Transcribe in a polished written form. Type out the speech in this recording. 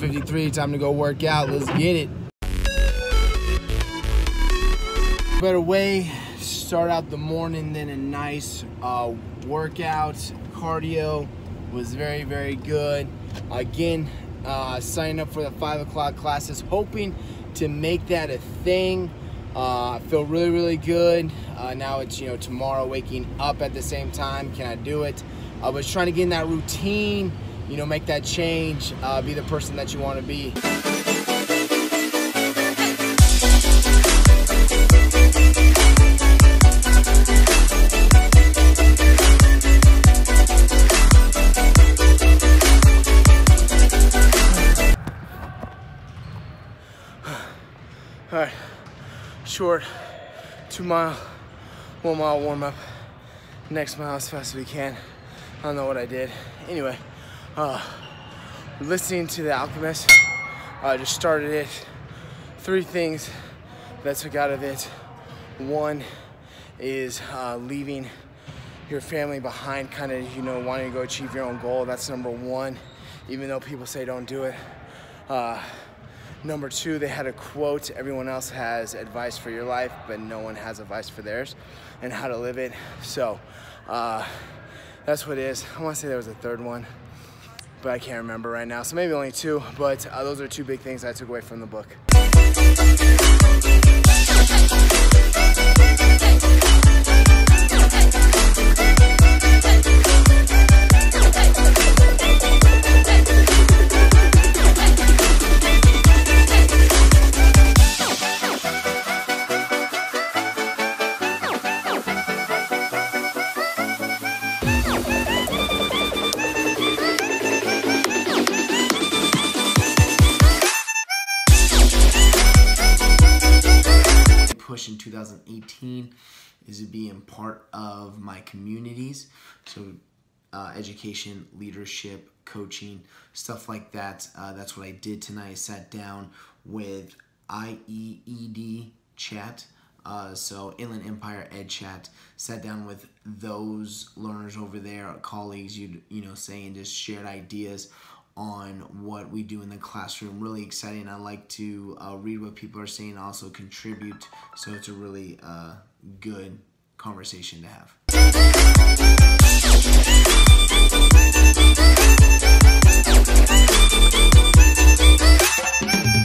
4:53, time to go work out. Let's get it. Better way to start out the morning than a nice workout. Cardio was very, very good. Again, signing up for the 5 o'clock classes, hoping to make that a thing. I feel really, really good. Now it's, tomorrow waking up at the same time. Can I do it? I was trying to get in that routine, make that change, be the person that you want to be. All right, short 2 mile, 1 mile warm up, next mile as fast as we can. I don't know what I did. Anyway, listening to the Alchemist, I just started it. 3 things that I took out of it. 1 is leaving your family behind, kind of, wanting to go achieve your own goal. That's number 1, even though people say don't do it. Number 2, they had a quote, everyone else has advice for your life, but no one has advice for theirs and how to live it. So, that's what it is. I want to say there was a 3rd one, but I can't remember right now. So maybe only 2, but those are 2 big things I took away from the book. In 2018 is to be in part of my communities, so education, leadership, coaching, stuff like that. That's what I did tonight. I sat down with IEED Chat, so Inland Empire Ed Chat. Sat down with those learners over there, our colleagues, saying, just shared ideas on what we do in the classroom. Really exciting. I like to read what people are saying, also contribute, so it's a really good conversation to have.